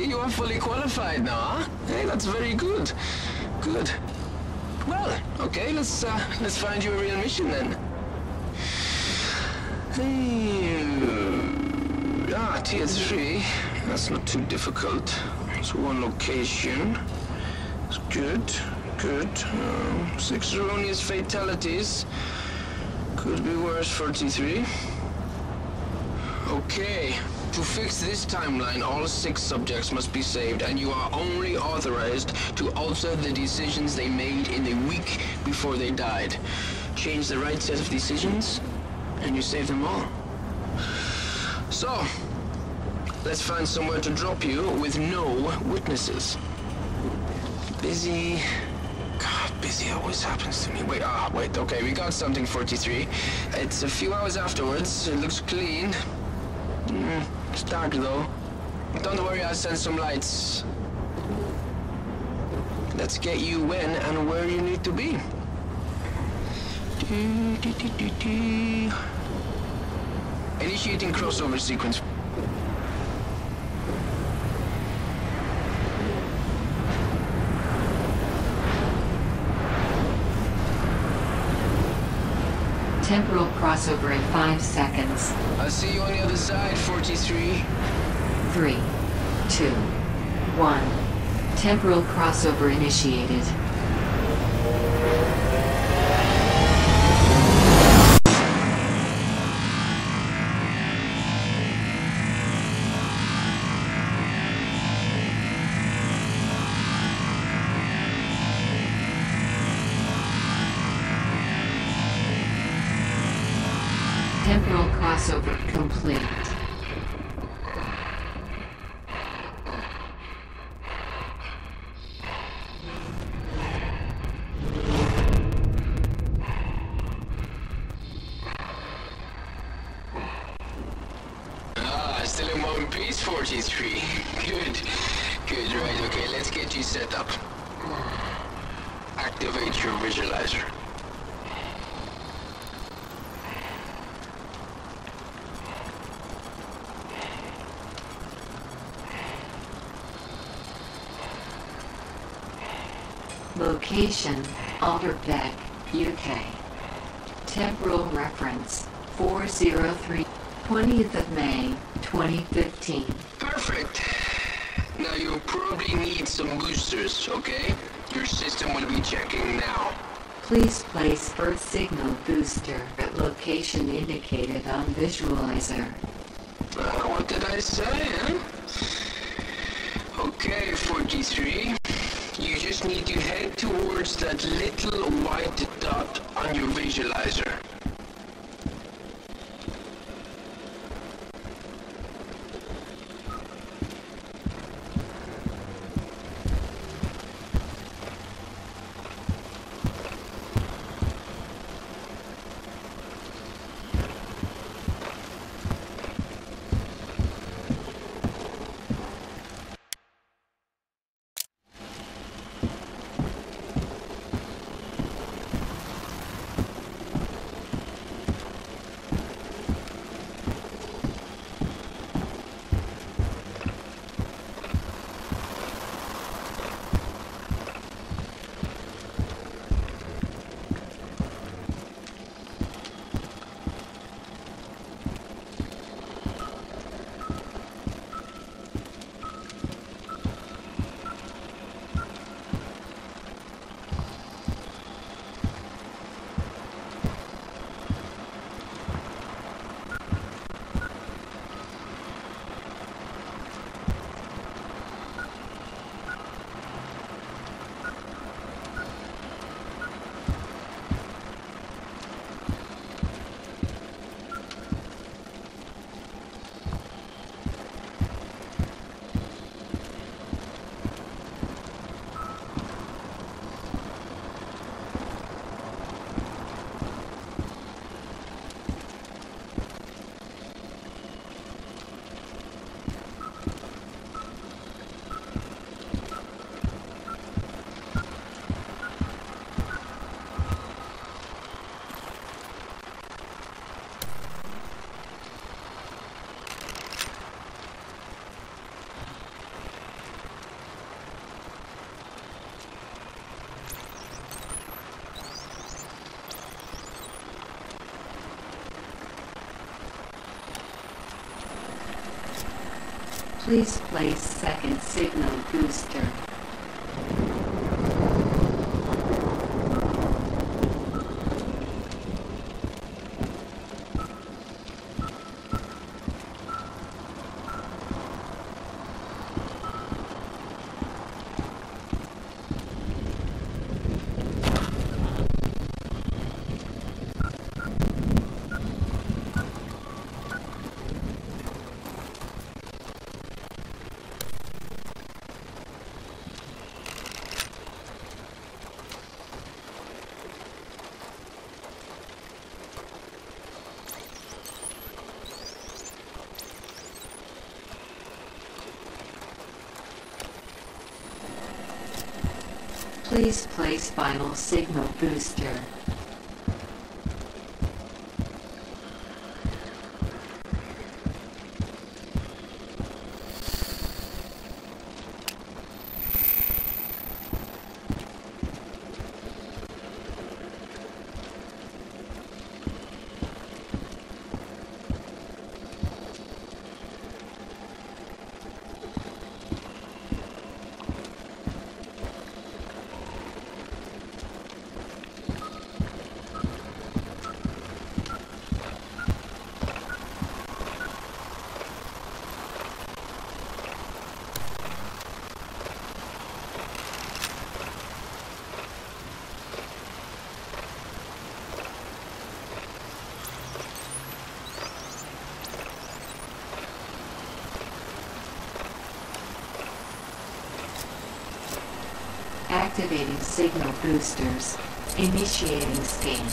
see you are fully qualified now, huh? Hey, that's very good. Good. Well, okay, let's find you a real mission then. Ah, TS3. That's not too difficult. It's one location. It's good. Good. 6 erroneous fatalities. Could be worse, 43. Okay. To fix this timeline, all 6 subjects must be saved, and you are only authorized to alter the decisions they made in the week before they died. Change the right set of decisions, and you save them all. So, let's find somewhere to drop you with no witnesses. Busy. God, busy always happens to me. Wait, wait, okay, we got something, 43. It's a few hours afterwards, it looks clean. It's dark though. Don't worry, I'll send some lights. Let's get you when and where you need to be. Initiating crossover sequence. Temporal crossover in 5 seconds. I'll see you on the other side, 43. 3, 2, 1. Temporal crossover initiated. Temporal crossover complete. Ah, still in one piece, 43. Good. Good, right, okay, let's get you set up. Activate your visualizer. Location, Alderbeg, UK. Temporal reference, 403, 20th of May, 2015. Perfect. Now you'll probably need some boosters, okay? Your system will be checking now. Please place Earth signal booster at location indicated on visualizer. What did I say, huh? Okay, 43. You just need to head towards that little white dot on your visualizer. Please place second signal booster. Please place final signal booster. Activating signal boosters. Initiating scan.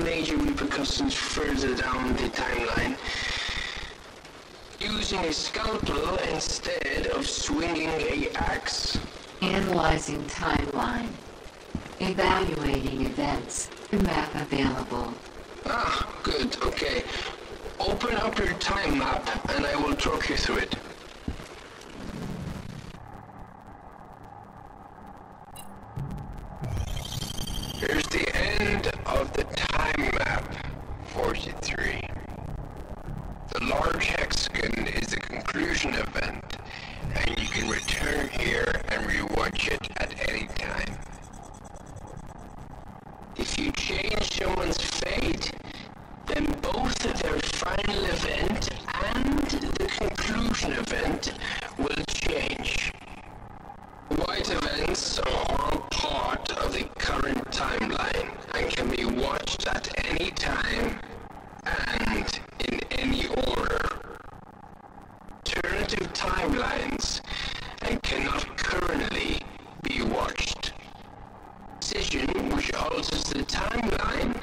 Major repercussions further down the timeline. Using a scalpel instead of swinging an axe. Analyzing timeline. Evaluating events. Map available. Ah, good, okay. Open up your time map and I will talk you through it. decision, which alters the timeline